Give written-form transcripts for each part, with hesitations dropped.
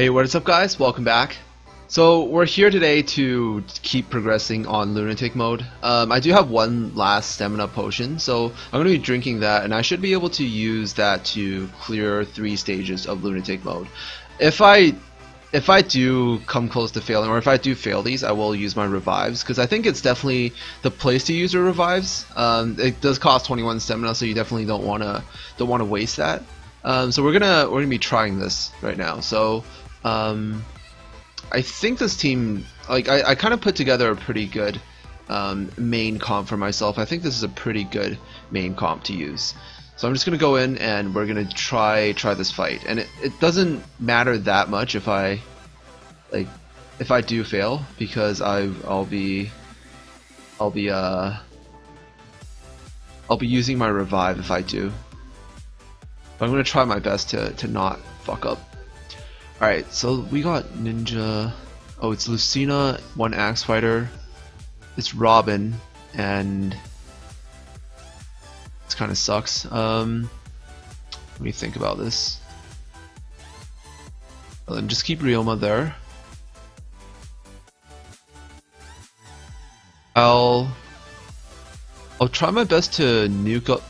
Hey, what is up guys? Welcome back. So we're here today to keep progressing on Lunatic Mode. I do have one last Stamina Potion, so I'm going to be drinking that and I should be able to use that to clear 3 stages of Lunatic Mode. If I do come close to failing, or if I do fail these, I will use my revives, because I think it's definitely the place to use your revives. It does cost 21 stamina, so you definitely don't wanna waste that. So we're gonna be trying this right now. So I think this team, like I kind of put together a pretty good main comp for myself. I think this is a pretty good main comp to use. So I'm just going to go in and we're going to try this fight, and it doesn't matter that much if I do fail, because I'll be using my revive if I do. But I'm going to try my best to not fuck up. All right, so we got Ninja. Oh, it's Lucina, one axe fighter. It's Robin, and kind of sucks. Let me think about this. Well, then just keep Ryoma there. I'll try my best to nuke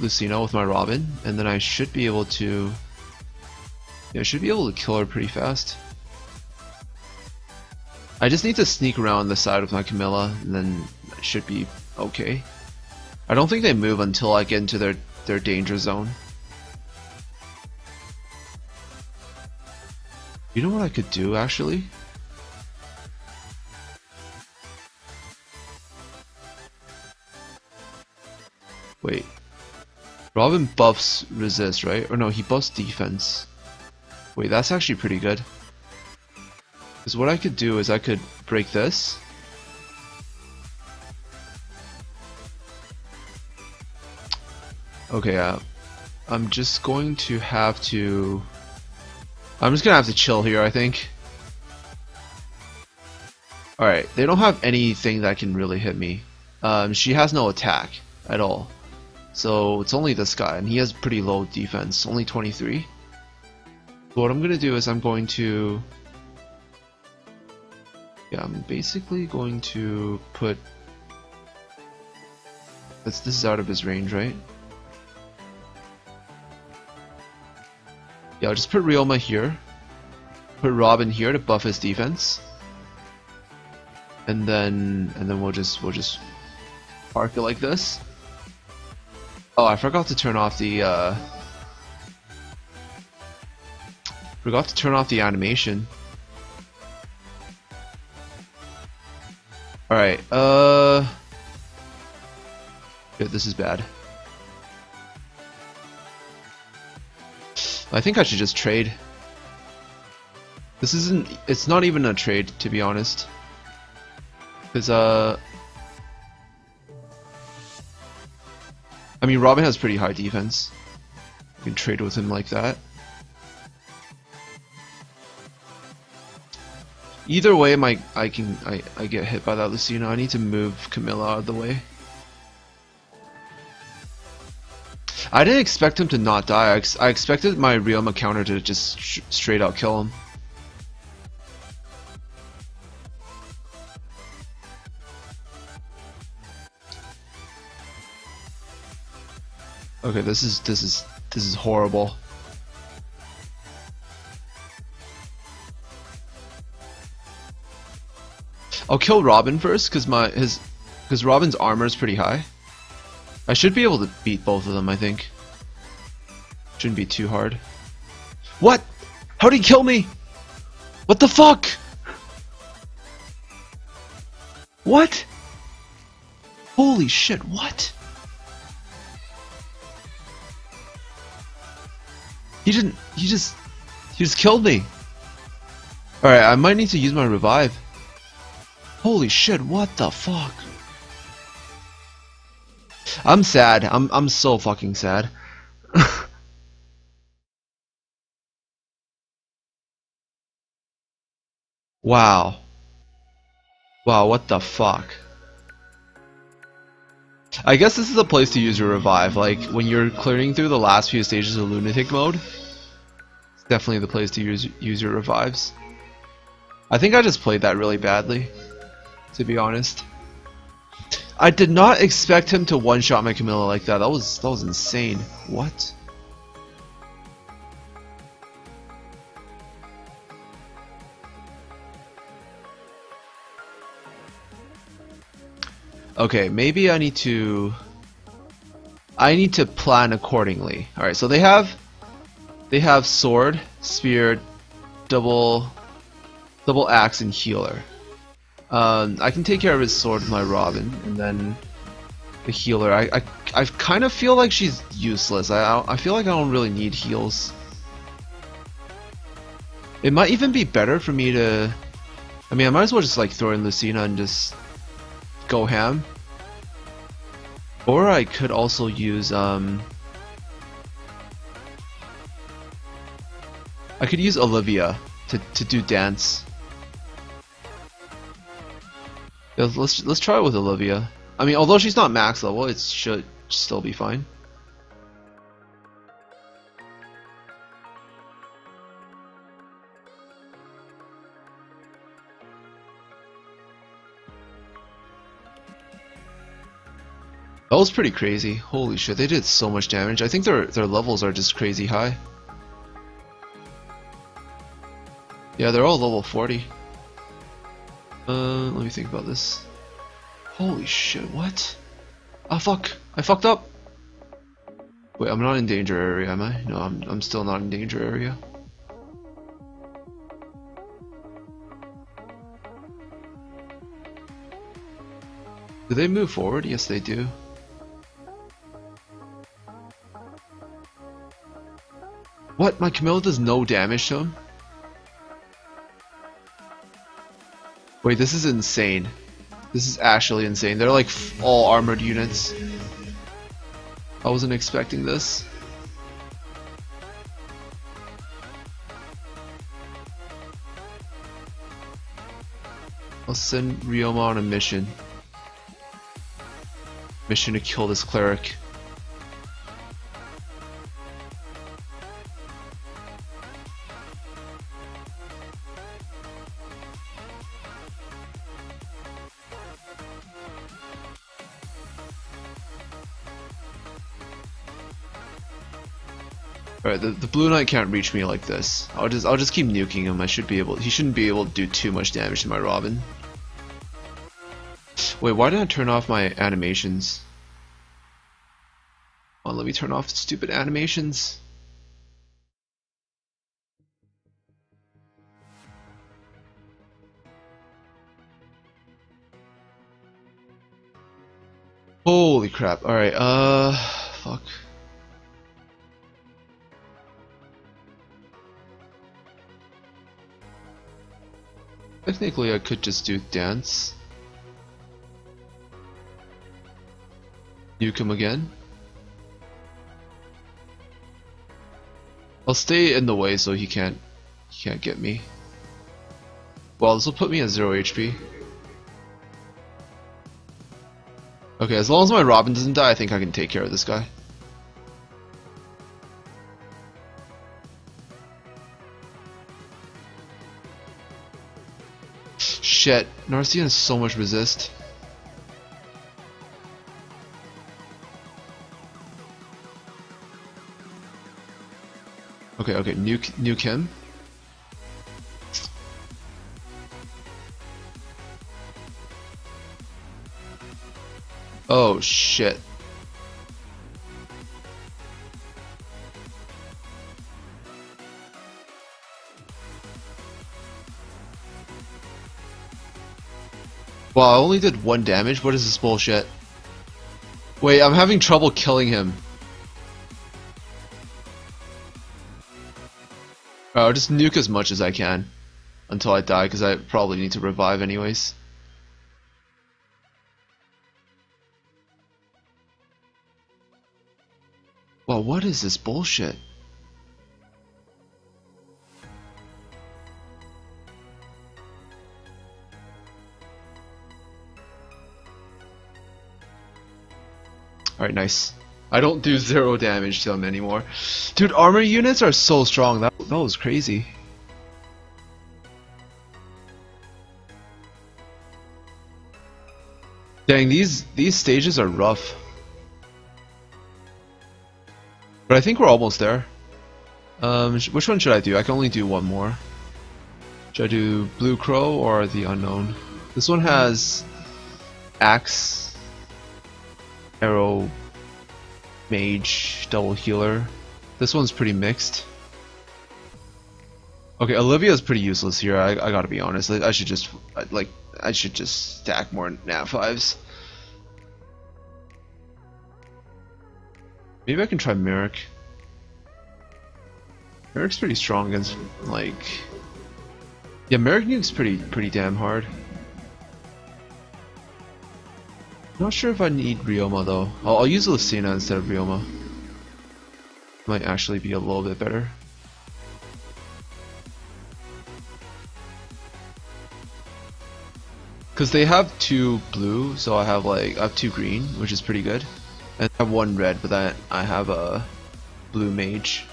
Lucina with my Robin, and then I should be able to. Yeah, I should be able to kill her pretty fast. I just need to sneak around the side with my Camilla, and then I should be okay. I don't think they move until I get into their danger zone. You know what I could do, actually? Wait. Robin buffs resist, right? Or no, he buffs defense. Wait, that's actually pretty good. Because what I could do is I could break this. Okay, I'm just going to have to... I'm just going to have to chill here, I think. Alright, they don't have anything that can really hit me. She has no attack at all. So it's only this guy, and he has pretty low defense, only 23. So what I'm going to do is I'm going to... Yeah, I'm basically going to put... This is out of his range, right? Yeah, I'll just put Ryoma here, put Robin here to buff his defense, and then we'll just park it like this. Oh, I forgot to turn off the animation. All right, yeah, this is bad. I think I should just trade. This isn't... It's not even a trade, to be honest. Because, I mean, Robin has pretty high defense. You can trade with him like that. Either way, I get hit by that Lucina. I need to move Camilla out of the way. I didn't expect him to not die. I expected my Ryoma counter to just straight out kill him. Okay, this is horrible. I'll kill Robin first, because Robin's armor is pretty high. I should be able to beat both of them, I think. Shouldn't be too hard. What? How did he kill me? What the fuck? What? Holy shit, what? He just killed me. Alright, I might need to use my revive. Holy shit, what the fuck? I'm sad. I'm so fucking sad. Wow. Wow, what the fuck? I guess this is the place to use your revive, like when you're clearing through the last few stages of Lunatic Mode. definitely the place to use your revives. I think I just played that really badly, to be honest. I did not expect him to one-shot my Camilla like that. That was insane. What? Okay, maybe I need to plan accordingly. All right, so they have sword, spear, double axe, and healer. I can take care of his sword with my Robin, and then the healer. I kind of feel like she's useless. I feel like I don't really need heals. It might even be better for me to. I mean, I might as well just like throw in Lucina and just go ham. Or I could also use I could use Olivia to do dance. Let's try it with Olivia. I mean, although she's not max level, it should still be fine. That was pretty crazy. Holy shit, they did so much damage. I think their levels are just crazy high. Yeah, they're all level 40. Let me think about this. Holy shit, what? Ah, fuck. I fucked up. Wait, I'm not in danger area, am I? No, I'm still not in danger area. Do they move forward? Yes, they do. What? My Camilla does no damage to him? Wait, this is insane. This is actually insane. They're like all armored units. I wasn't expecting this. I'll send Ryoma on a mission. Mission to kill this cleric. Alright, the blue knight can't reach me like this. I'll just keep nuking him. He shouldn't be able to do too much damage to my Robin. Wait, why did I turn off my animations? Oh, let me turn off the stupid animations. Holy crap. Alright, fuck. Technically, I could just do dance. Nuke him again. I'll stay in the way so he can't get me. Well, this will put me at 0 HP. Okay, as long as my Robin doesn't die, I think I can take care of this guy. Shit, Narcian has so much resist. Okay, nuke him. Oh shit. Wow, I only did 1 damage? What is this bullshit? Wait, I'm having trouble killing him. I'll just nuke as much as I can until I die, because I probably need to revive anyways. Wow, what is this bullshit? Alright, nice. I don't do 0 damage to them anymore. Dude, armor units are so strong. That That was crazy. Dang, these stages are rough. But I think we're almost there. Which one should I do? I can only do one more. Should I do Blue Crow or the Unknown? This one has Axe, Arrow, Mage, Double Healer. This one's pretty mixed. Okay, Olivia's pretty useless here. I gotta be honest. I should just like. I should just stack more nat 5s. Maybe I can try Merrick. Merrick's pretty strong against like. Yeah, Merrick nuke's pretty damn hard. Not sure if I need Ryoma though. I'll use Lucina instead of Ryoma. Might actually be a little bit better. Because they have 2 blue, so I have 2 green, which is pretty good, and I have 1 red, but then I have a blue mage,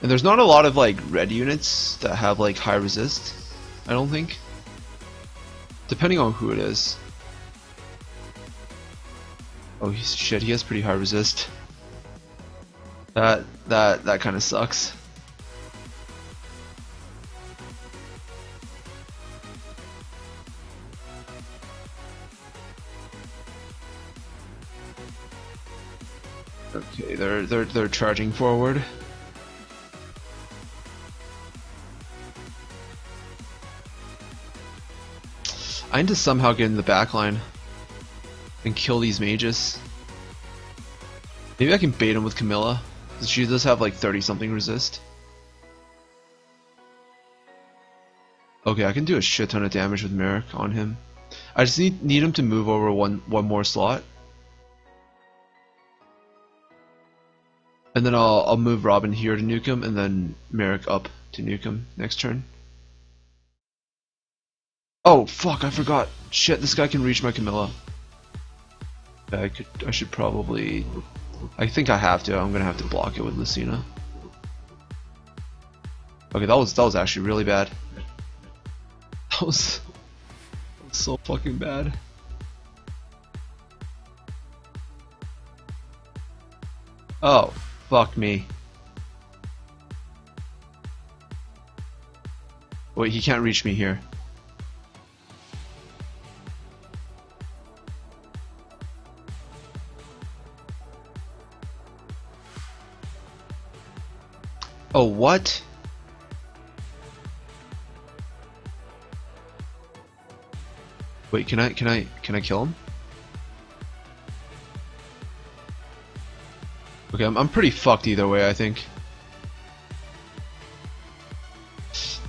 and there's not a lot of like red units that have like high resist, I don't think, depending on who it is. Oh shit, he has pretty high resist. That kind of sucks. Okay, they're charging forward. I need to somehow get in the back line and kill these mages. Maybe I can bait him with Camilla. She does have like 30 something resist. Okay, I can do a shit ton of damage with Merrick on him. I just need him to move over one more slot. And then I'll move Robin here to nuke him, and then Merrick up to nuke him next turn. Oh fuck, I forgot. Shit, this guy can reach my Camilla. Yeah, I should probably. I think I have to. I'm gonna have to block it with Lucina. Okay, that was actually really bad. That was so fucking bad. Oh. Fuck me. Wait, he can't reach me here. Oh, what? Wait, can I kill him? Okay, I'm pretty fucked either way, I think.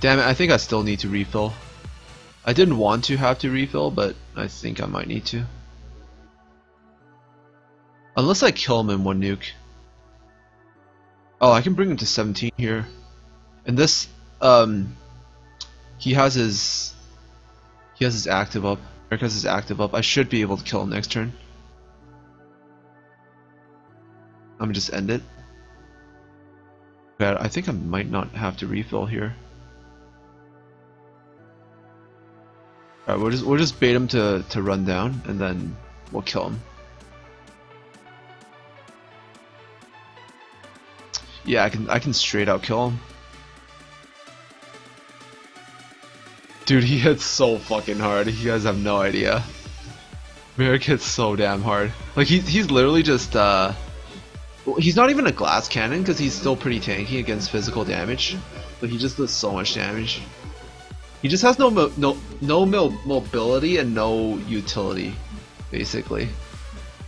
Damn it, I think I still need to refill. I didn't want to have to refill, but I think I might need to. Unless I kill him in 1 nuke. Oh, I can bring him to 17 here. And this, he has his active up. Merrick has his active up. I should be able to kill him next turn. I'm gonna just end it. I think I might not have to refill here. Alright, we'll just bait him to run down, and then we'll kill him. Yeah, I can straight out kill him. Dude, he hits so fucking hard. You guys have no idea. Merrick hits so damn hard. Like he's literally just he's not even a glass cannon because he's still pretty tanky against physical damage, but he just does so much damage. He just has no mobility and no utility, basically.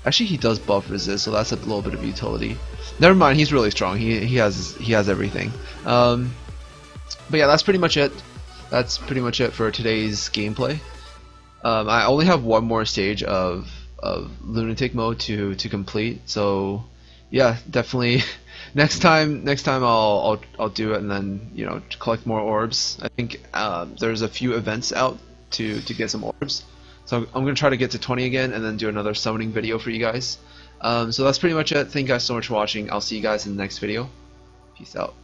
Actually, he does buff resist, so that's a little bit of utility. Never mind, he's really strong. He has everything. But yeah, that's pretty much it. That's pretty much it for today's gameplay. I only have 1 more stage of Lunatic Mode to complete, so. Yeah, definitely. Next time I'll do it, and then you know, collect more orbs. I think there's a few events out to get some orbs, so I'm gonna try to get to 20 again, and then do another summoning video for you guys. So that's pretty much it. Thank you guys so much for watching. I'll see you guys in the next video. Peace out.